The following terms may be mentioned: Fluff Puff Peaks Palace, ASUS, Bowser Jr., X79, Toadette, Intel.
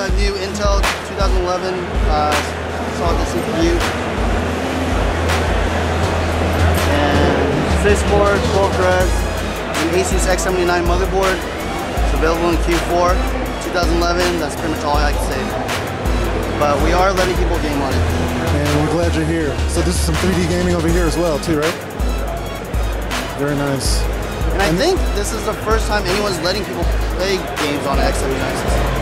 a new Intel 2011 solid CPU. And 6-core, 12 threads, an ASUS X79 motherboard. It's available in Q4 2011. That's pretty much all I like to say. But we are letting people game on it. And we're glad you're here. So this is some 3D gaming over here as well too, right? Very nice. And I think this is the first time anyone's letting people play games on an X79 system.